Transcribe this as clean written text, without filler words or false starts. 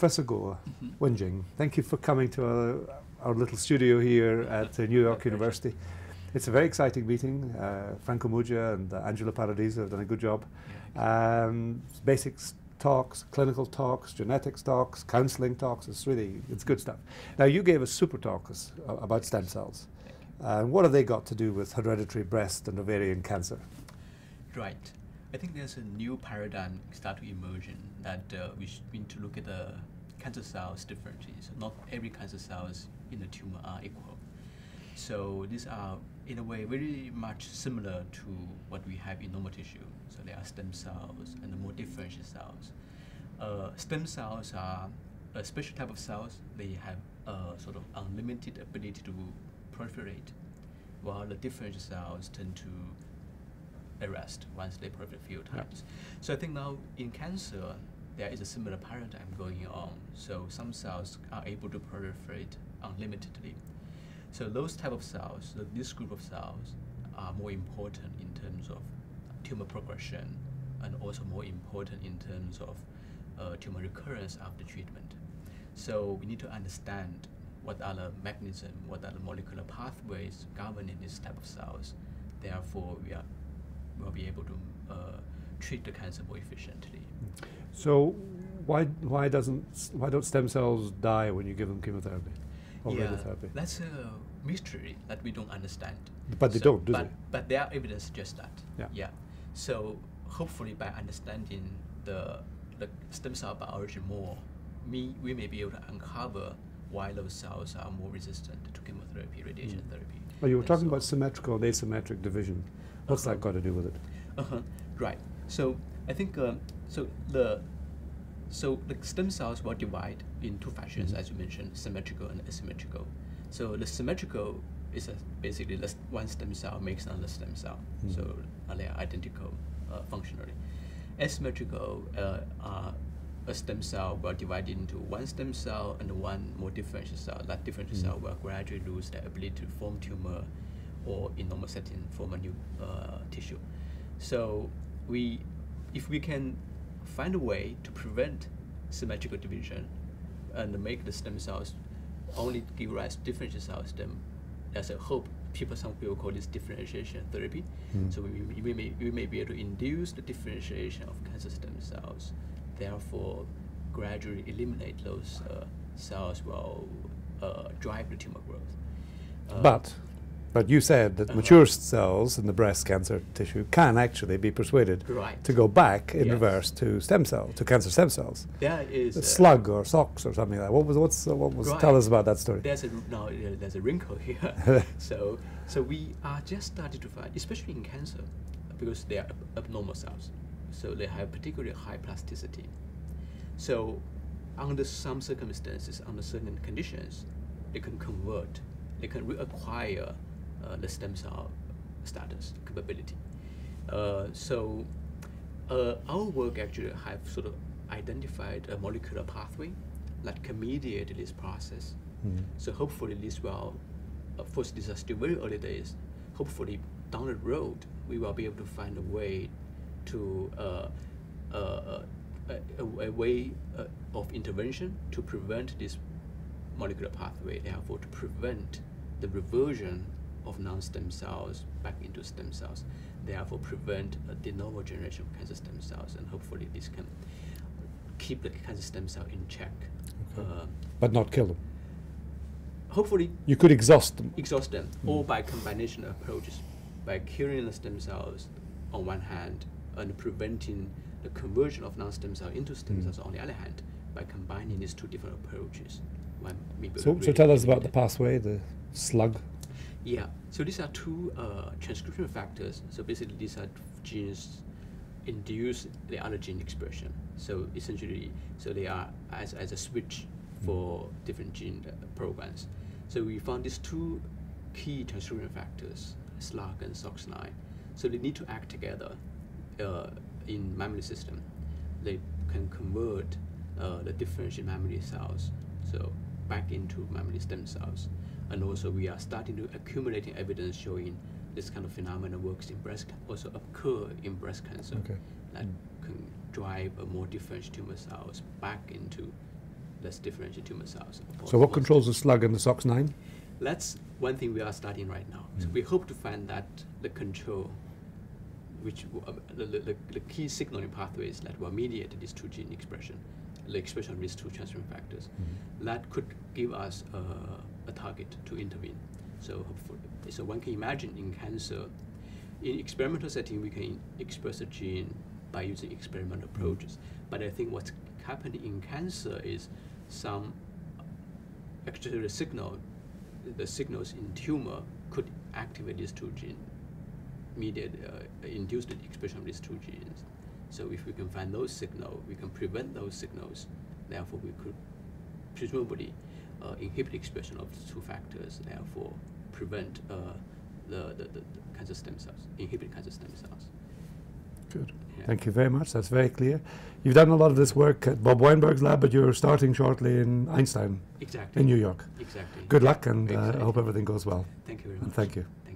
Professor Guo, Wenjing, thank you for coming to our little studio here at New York University. It's a very exciting meeting. Franco Muja and Angela Paradis have done a good job. Basics talks, clinical talks, genetics talks, counseling talks. It's good stuff. Now, you gave a super talk about stem cells. What have they got to do with hereditary breast and ovarian cancer? Right. I think there's a new paradigm start to emerge in that we need to look at the cancer cells differences. Not every cancer cells in the tumor are equal. So these are, in a way, very much similar to what we have in normal tissue. So there are stem cells and the more differentiated cells. Stem cells are a special type of cells. They have a sort of unlimited ability to proliferate, while the differentiated cells tend to arrest once they proliferate a few times. So I think now in cancer, there is a similar paradigm going on. So some cells are able to proliferate unlimitedly. So those type of cells, this group of cells, are more important in terms of tumor progression and also more important in terms of tumor recurrence after treatment. So we need to understand what are the mechanisms, what are the molecular pathways governing this type of cells. Therefore, we'll be able to treat the cancer more efficiently. So why don't stem cells die when you give them chemotherapy? Yeah, that's a mystery that we don't understand. But they don't, do they? But there are evidence suggests that. Yeah. So hopefully, by understanding the stem cell biology more, we may be able to uncover why those cells are more resistant to chemotherapy, radiation therapy. Well, you were talking about symmetrical and asymmetric division. What's that got to do with it? Right. So I think so the stem cells will divide in two fashions, as you mentioned, symmetrical and asymmetrical. So the symmetrical is basically one stem cell makes another stem cell, so they are identical functionally. Asymmetrical are a stem cell will divide into one stem cell and one more differentiated cell. That differentiated cell will gradually lose their ability to form tumor, or in normal setting, form a new tissue. So if we can find a way to prevent symmetrical division and make the stem cells only give rise to differentiated cells, then there's a hope. Some people call this differentiation therapy. So we may be able to induce the differentiation of cancer stem cells, therefore gradually eliminate those cells while drive the tumor growth. But you said that mature cells in the breast cancer tissue can actually be persuaded to go back in reverse to stem cells, to cancer stem cells. There is a slug or SOX or something like that. Tell us about that story. There's a wrinkle here. so we are just starting to find, especially in cancer, because they are abnormal cells, so they have particularly high plasticity. So under some circumstances, under certain conditions, they can convert. They can reacquire the stem cell status capability. So our work actually have sort of identified a molecular pathway that can mediate this process. So hopefully this will, of course these are still very early days, hopefully down the road we will be able to find a way to, a way of intervention to prevent this molecular pathway, therefore to prevent the reversion of non-stem cells back into stem cells, therefore prevent de novo generation of cancer stem cells, and hopefully this can keep the cancer stem cell in check. But not kill them? Hopefully. You could exhaust them? Exhaust them, or by combination approaches, by curing the stem cells on one hand and preventing the conversion of non-stem cells into stem cells on the other hand, by combining these two different approaches. So tell us about the pathway, the slug. Yeah, so these are two transcription factors. So basically these are genes induce the other gene expression. So essentially, so they are as a switch for different gene programs. So we found these two key transcription factors, SLAC and SOX9. So they need to act together in mammary system. They can convert the differentiated mammary cells back into mammary stem cells. And also we are starting to accumulate evidence showing this kind of phenomena works in breast cancer, that can drive a more differentiated tumor cells back into let's differentiate tumor cells. So what controls the SLUG and the SOX9? That's one thing we are studying right now. Mm. So we hope to find that the control, which the key signaling pathways that will mediate these two gene expression, the expression of these two transcription factors, that could give us a target to intervene. So hopefully, so one can imagine in cancer, in experimental setting, we can express a gene by using experimental approaches. But I think what's happening in cancer is some extracellular signal, the signals in tumor could activate these two genes, mediate, induce the expression of these two genes. So if we can find those signals, we can prevent those signals. Therefore, we could presumably inhibit the expression of the two factors, therefore prevent the cancer stem cells, inhibit cancer stem cells. Good. Yeah. Thank you very much. That's very clear. You've done a lot of this work at Bob Weinberg's lab, but you're starting shortly in Einstein. Exactly. In New York. Exactly. Good luck, and I hope everything goes well. Thank you very much. And thank you.